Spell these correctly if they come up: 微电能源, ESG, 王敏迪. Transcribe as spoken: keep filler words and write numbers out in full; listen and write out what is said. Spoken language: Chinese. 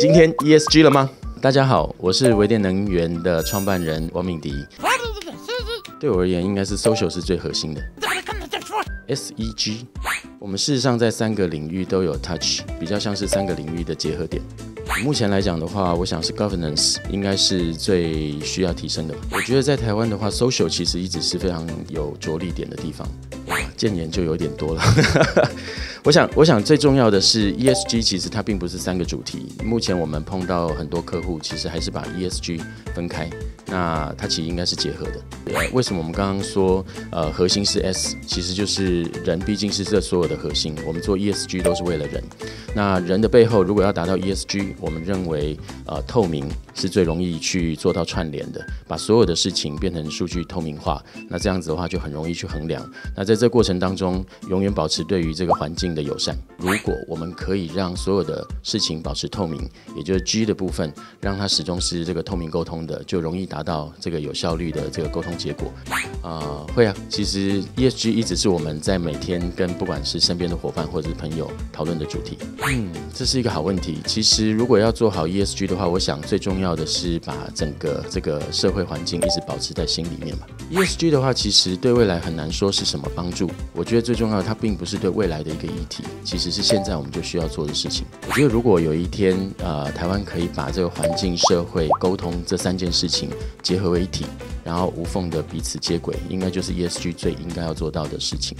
你今天 E S G 了吗？大家好，我是微电能源的创办人王敏迪。对我而言，应该是 social 是最核心的。S E G， 我们事实上在三个领域都有 touch， 比较像是三个领域的结合点。 目前来讲的话，我想是 governance 应该是最需要提升的。我觉得在台湾的话 ，social 其实一直是非常有着力点的地方。建言就有点多了。我想，我想最重要的是 E S G， 其实它并不是三个主题。目前我们碰到很多客户，其实还是把 E S G 分开。那它其实应该是结合的。为什么我们刚刚说，呃，核心是 S， 其实就是人，毕竟是这所有的核心。我们做 E S G 都是为了人。那人的背后，如果要达到 E S G， 我们认为，呃，透明是最容易去做到串联的，把所有的事情变成数据透明化。那这样子的话，就很容易去衡量。那在这过程当中，永远保持对于这个环境的友善。如果我们可以让所有的事情保持透明，也就是 G 的部分，让它始终是这个透明沟通的，就容易达到这个有效率的这个沟通结果。啊、呃，会啊，其实 E S G 一直是我们在每天跟不管是身边的伙伴或者是朋友讨论的主题。嗯，这是一个好问题。其实如果要做好 E S G 的话，我想最重要的是把整个这个社会环境一直保持在心里面嘛。E S G 的话，其实对未来很难说是什么帮助。我觉得最重要的，它并不是对未来的一个议题，其实是现在我们就需要做的事情。我觉得如果有一天，呃，台湾可以把这个环境、社会、沟通这三件事情结合为一体，然后无缝的彼此接轨，应该就是 E S G 最应该要做到的事情。